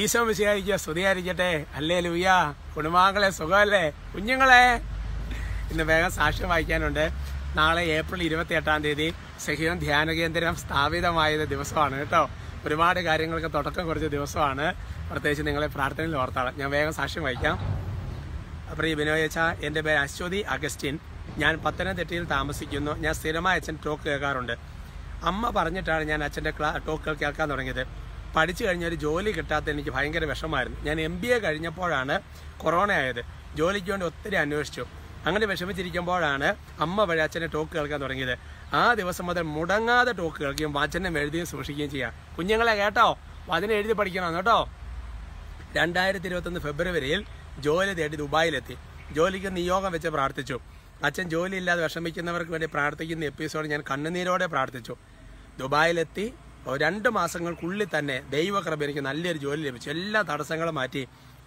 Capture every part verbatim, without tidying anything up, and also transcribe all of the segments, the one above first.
ഈശോ മിശിഹായിക്ക് സ്തുതിയായിരിക്കട്ടെ. ഹല്ലേലൂയ. കുടുംബാംഗങ്ങളെ സുഖമല്ലേ? കുഞ്ഞുങ്ങളെ, ഇന്ന് വേഗം സാക്ഷ്യം വായിക്കാനുണ്ട്. നാളെ ഏപ്രിൽ ഇരുപത്തി എട്ടാം തീയതി സെഹിയോൻ ധ്യാന കേന്ദ്രം സ്ഥാപിതമായത് ദിവസമാണ് കേട്ടോ. ഒരുപാട് കാര്യങ്ങൾക്ക് തുടക്കം കുറിച്ച ദിവസമാണ്. പ്രത്യേകിച്ച് നിങ്ങളെ പ്രാർത്ഥനയിൽ ഓർത്താളം. ഞാൻ വേഗം സാക്ഷ്യം വായിക്കാം. പ്രിയ ബിനോയ് അച്ഛാ, എൻ്റെ പേര് അശ്വതി അഗസ്റ്റിൻ. ഞാൻ പത്തനംതിട്ടയിൽ താമസിക്കുന്നു. ഞാൻ സ്ഥിരമായി അച്ഛൻ ടോക്ക് കേൾക്കാറുണ്ട്. അമ്മ പറഞ്ഞിട്ടാണ് ഞാൻ അച്ഛൻ്റെ ക്ലാ ടോക്കുകൾ കേൾക്കാൻ തുടങ്ങിയത്. പഠിച്ചു കഴിഞ്ഞ ഒരു ജോലി കിട്ടാത്ത എനിക്ക് ഭയങ്കര വിഷമായിരുന്നു. ഞാൻ എം ബി എ കഴിഞ്ഞപ്പോഴാണ് കൊറോണ ആയത്. ജോലിക്ക് വേണ്ടി ഒത്തിരി അന്വേഷിച്ചു. അങ്ങനെ വിഷമിച്ചിരിക്കുമ്പോഴാണ് അമ്മ വഴി അച്ഛൻ്റെ ടോക്ക് കേൾക്കാൻ തുടങ്ങിയത്. ആ ദിവസം മുതൽ മുടങ്ങാതെ ടോക്ക് കേൾക്കുകയും വചനം എഴുതിയും സൂക്ഷിക്കുകയും ചെയ്യാം. കുഞ്ഞുങ്ങളെ കേട്ടോ, വചനം എഴുതി പഠിക്കണം കേട്ടോ. രണ്ടായിരത്തി ഇരുപത്തൊന്ന് ഫെബ്രുവരിയിൽ ജോലി തേടി ദുബായിലെത്തി. ജോലിക്ക് നിയോഗം വെച്ച് പ്രാർത്ഥിച്ചു. അച്ഛൻ ജോലിയില്ലാതെ വിഷമിക്കുന്നവർക്ക് വേണ്ടി പ്രാർത്ഥിക്കുന്ന എപ്പിസോഡ് ഞാൻ കണ്ണുനീരോടെ പ്രാർത്ഥിച്ചു. ദുബായിലെത്തി രണ്ട് മാസങ്ങൾക്കുള്ളിൽ തന്നെ ദൈവകൃപ എനിക്ക് നല്ലൊരു ജോലി ലഭിച്ചു. എല്ലാ തടസ്സങ്ങളും മാറ്റി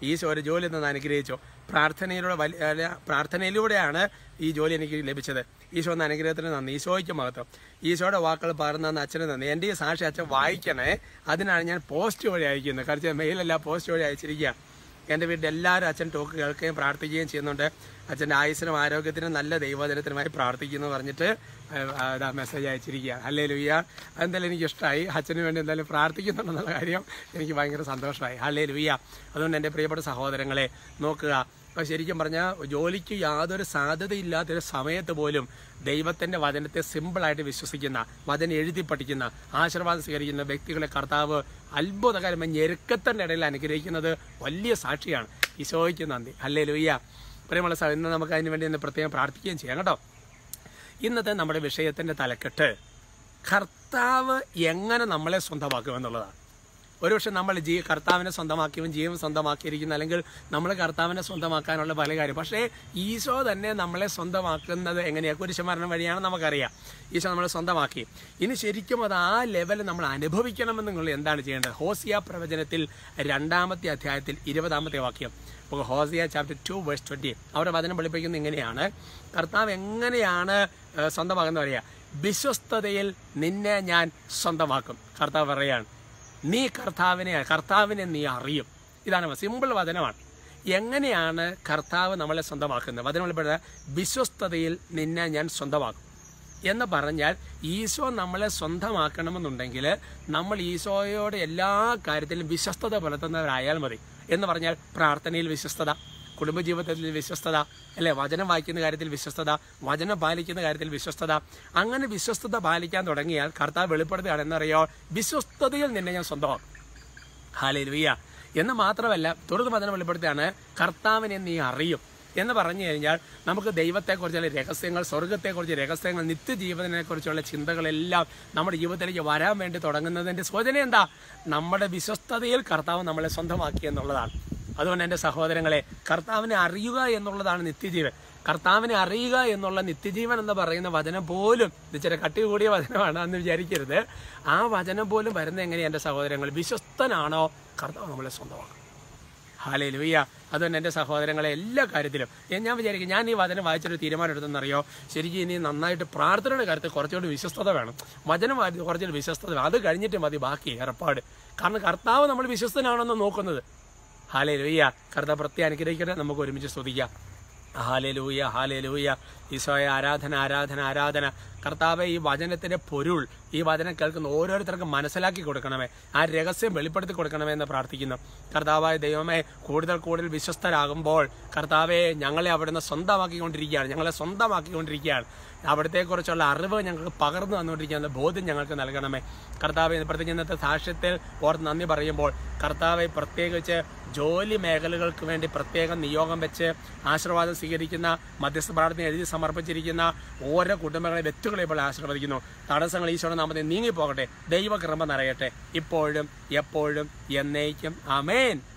ഈശോ ഒരു ജോലി തന്നെ അനുഗ്രഹിച്ചു. പ്രാർത്ഥനയിലൂടെ വലിയ പ്രാർത്ഥനയിലൂടെയാണ് ഈ ജോലി എനിക്ക് ലഭിച്ചത്. ഈശോ എന്ന അനുഗ്രഹത്തിന് നന്ദി. ഈശോയ്ക്ക് മഹത്വം. ഈശോയുടെ വാക്കുകൾ പകർന്നു അച്ഛന് നന്ദി. എൻ്റെ ഈ സാക്ഷി അച്ഛൻ വായിക്കണേ. അതിനാണ് ഞാൻ പോസ്റ്റ് വഴി അയക്കുന്നത്. കാരണം മെയിലെല്ലാം പോസ്റ്റ് വഴി അയച്ചിരിക്കുക. എൻ്റെ വീട്ടിൽ എല്ലാവരും അച്ഛൻ ടോക്ക് കേൾക്കുകയും പ്രാർത്ഥിക്കുകയും ചെയ്യുന്നുണ്ട്. അച്ഛൻ്റെ ആയുസിനും ആരോഗ്യത്തിനും നല്ല ദൈവവചനത്തിനുമായി പ്രാർത്ഥിക്കുന്നു പറഞ്ഞിട്ട് അതാ മെസ്സേജ് അയച്ചിരിക്കുക. ഹല്ലേലൂയ. എന്തായാലും എനിക്ക് ഇഷ്ടമായി. അച്ഛന് വേണ്ടി എന്തായാലും പ്രാർത്ഥിക്കുന്നുണ്ടെന്നുള്ള കാര്യം എനിക്ക് ഭയങ്കര സന്തോഷമായി. ഹല്ലേലൂയ. അതുകൊണ്ട് എൻ്റെ പ്രിയപ്പെട്ട സഹോദരങ്ങളെ, നോക്കുക, അപ്പോൾ ശരിക്കും പറഞ്ഞാൽ ജോലിക്ക് യാതൊരു സാധ്യതയില്ലാത്തൊരു സമയത്ത് പോലും ദൈവത്തിൻ്റെ വചനത്തെ സിമ്പിളായിട്ട് വിശ്വസിക്കുന്ന, വചനം എഴുതി പഠിക്കുന്ന, ആശീർവാദം സ്വീകരിക്കുന്ന വ്യക്തികളെ കർത്താവ് അത്ഭുതകരമായി ഞെരുക്കത്തിൻ്റെ ഇടയിൽ അനുഗ്രഹിക്കുന്നത് വലിയ സാക്ഷിയാണ്. ഈശോയ്ക്ക് നന്ദി. ഹല്ലേലൂയ. പ്രിയമുള്ള സഹോദരങ്ങളെ, ഇന്ന് നമുക്ക് അതിന് വേണ്ടി ഒന്ന് പ്രത്യേകം പ്രാർത്ഥിക്കുകയും ചെയ്യാം കേട്ടോ. ഇന്നത്തെ നമ്മുടെ വിഷയത്തിൻ്റെ തലക്കെട്ട് കർത്താവ് എങ്ങനെ നമ്മളെ സ്വന്തമാക്കുമെന്നുള്ളതാണ്. ഒരുപക്ഷെ നമ്മൾ ജീ കർത്താവിനെ സ്വന്തമാക്കിയവൻ ജീവൻ സ്വന്തമാക്കിയിരിക്കുന്ന, അല്ലെങ്കിൽ നമ്മൾ കർത്താവിനെ സ്വന്തമാക്കാനുള്ള പല കാര്യം. പക്ഷേ ഈശോ തന്നെ നമ്മളെ സ്വന്തമാക്കുന്നത് എങ്ങനെയാണ്? കുരിശുമരണം വഴിയാണ് നമുക്കറിയാം ഈശോ നമ്മളെ സ്വന്തമാക്കി. ഇനി ശരിക്കും അത് ആ ലെവലിൽ നമ്മൾ അനുഭവിക്കണമെന്ന് നിങ്ങൾ എന്താണ് ചെയ്യേണ്ടത്? ഹോസിയ പ്രവചനത്തിൽ രണ്ടാമത്തെ അധ്യായത്തിൽ ഇരുപതാമത്തെ വാക്യം, Hosea chapter two verse twenty, അവരുടെ വചനം വെളിപ്പിക്കുന്നത് ഇങ്ങനെയാണ്. കർത്താവ് എങ്ങനെയാണ് സ്വന്തമാക്കുന്നത് പറയുക? വിശ്വസ്തതയിൽ നിന്നെ ഞാൻ സ്വന്തമാക്കും. കർത്താവ് പറയുകയാണ്, നീ കർത്താവിനെ കർത്താവിനെ നീ അറിയും. ഇതാണ് സിമ്പിൾ വചനമാണ്. എങ്ങനെയാണ് കർത്താവ് നമ്മളെ സ്വന്തമാക്കുന്നത്? വചനപ്പെടുന്ന വിശ്വസ്തതയിൽ നിന്നെ ഞാൻ സ്വന്തമാക്കും എന്ന് പറഞ്ഞാൽ ഈശോ നമ്മളെ സ്വന്തമാക്കണമെന്നുണ്ടെങ്കിൽ നമ്മൾ ഈശോയോട് എല്ലാ കാര്യത്തിലും വിശ്വസ്തത പുലർത്തുന്നവരായാൽ മതി. എന്ന് പറഞ്ഞാൽ പ്രാർത്ഥനയിൽ വിശ്വസ്തത, കുടുംബജീവിതത്തിൽ വിശ്വസ്തത, അല്ലെ, വചനം വായിക്കുന്ന കാര്യത്തിൽ വിശ്വസ്തത, വചനം പാലിക്കുന്ന കാര്യത്തിൽ വിശ്വസ്തത. അങ്ങനെ വിശ്വസ്തത പാലിക്കാൻ തുടങ്ങിയാൽ കർത്താവ് വെളിപ്പെടുത്തുകയാണ്, എന്നറിയോ, വിശ്വസ്തതയിൽ നിന്നെ ഞാൻ സ്വന്തമാക്കും. ഹല്ലേലൂയ. എന്ന് മാത്രമല്ല, തുടർന്ന് വചനം വെളിപ്പെടുത്തുകയാണ്, കർത്താവിനെ നീ അറിയും എന്ന് പറഞ്ഞു കഴിഞ്ഞാൽ നമുക്ക് ദൈവത്തെക്കുറിച്ചുള്ള രഹസ്യങ്ങൾ, സ്വർഗത്തെക്കുറിച്ച് രഹസ്യങ്ങൾ, നിത്യജീവനെക്കുറിച്ചുള്ള ചിന്തകളെല്ലാം നമ്മുടെ ജീവിതത്തിലേക്ക് വരാൻ വേണ്ടി തുടങ്ങുന്നതിൻ്റെ സൂചന എന്താ? നമ്മുടെ വിശ്വസ്തതയിൽ കർത്താവ് നമ്മളെ സ്വന്തമാക്കി എന്നുള്ളതാണ്. അതുകൊണ്ട് എൻ്റെ സഹോദരങ്ങളെ, കർത്താവിനെ അറിയുക എന്നുള്ളതാണ് നിത്യജീവൻ. കർത്താവിനെ അറിയുക എന്നുള്ള നിത്യജീവൻ എന്ന് പറയുന്ന വചനം പോലും, ഇത് ചില കട്ടി കൂടിയ വചനമാണ് എന്ന് വിചാരിക്കരുത്, ആ വചനം പോലും വരുന്നത് എങ്ങനെയാണ് എൻ്റെ സഹോദരങ്ങൾ? വിശ്വസ്തനാണോ? കർത്താവ് നമ്മളെ സ്വന്തമാക്കും. ഹല്ലേലൂയ. അതുകൊണ്ട് എൻ്റെ സഹോദരങ്ങളെ, എല്ലാ കാര്യത്തിലും ഞാൻ വിചാരിക്കും, ഞാൻ ഈ വചനം വായിച്ചൊരു തീരുമാനം എടുത്തെന്നറിയോ, ശരിക്കും ഇനി നന്നായിട്ട് പ്രാർത്ഥനയുടെ കാര്യത്തിൽ കുറച്ചുകൂടി വിശ്വസ്തത വേണം, വചനം വായിച്ച് കുറച്ചുകൂടി വിശ്വസ്തത വേണം, അത് കഴിഞ്ഞിട്ട് മതി ബാക്കി ഏർപ്പാട്. കാരണം കർത്താവ് നമ്മൾ വിശ്വസ്തനാണെന്ന് നോക്കുന്നത്. ഹല്ലേലൂയ. കർത്താവ് പ്രത്യേകം അനുഗ്രഹിക്കട്ടെ. നമുക്ക് ഒരുമിച്ച് സ്തുതിക്കാം. ഹല്ലേലൂയ. ഹല്ലേലൂയ. ഈശോയെ ആരാധന, ആരാധന, ആരാധന. കർത്താവെ, ഈ വചനത്തിൻ്റെ പൊരുൾ ഈ വചനം കേൾക്കുന്ന ഓരോരുത്തർക്കും മനസ്സിലാക്കി കൊടുക്കണമേ, ആ രഹസ്യം വെളിപ്പെടുത്തി കൊടുക്കണമേ എന്ന് പ്രാർത്ഥിക്കുന്നു. കർത്താവായ ദൈവമേ, കൂടുതൽ കൂടുതൽ വിശ്വസ്തരാകുമ്പോൾ കർത്താവെ, ഞങ്ങളെ അവിടുന്ന് സ്വന്തമാക്കിക്കൊണ്ടിരിക്കുകയാണ്, ഞങ്ങളെ സ്വന്തമാക്കിക്കൊണ്ടിരിക്കുകയാണ്. അവിടത്തെക്കുറിച്ചുള്ള അറിവ് ഞങ്ങൾക്ക് പകർന്നു തന്നുകൊണ്ടിരിക്കുന്ന ബോധ്യം ഞങ്ങൾക്ക് നൽകണമേ കർത്താവെ. പ്രത്യേകിച്ച് ഇന്നത്തെ സാക്ഷ്യത്തിൽ ഓർത്ത് നന്ദി പറയുമ്പോൾ കർത്താവെ, പ്രത്യേകിച്ച് ജോലി മേഖലകൾക്ക് വേണ്ടി പ്രത്യേകം നിയോഗം വെച്ച് ആശീർവാദം സ്വീകരിക്കുന്ന, മധ്യസ്ഥ പ്രാർത്ഥന എഴുതി സമർപ്പിച്ചിരിക്കുന്ന ഓരോ കുടുംബങ്ങളെ, വ്യക്തികളെ ഇപ്പോൾ ആശീർവദിക്കുന്നു. തടസ്സങ്ങൾ ഈശോയുടെ നാമത്തിൽ നീങ്ങിപ്പോകട്ടെ. ദൈവകൃപ നിറയട്ടെ ഇപ്പോഴും എപ്പോഴും എന്നേക്കും. ആമേൻ.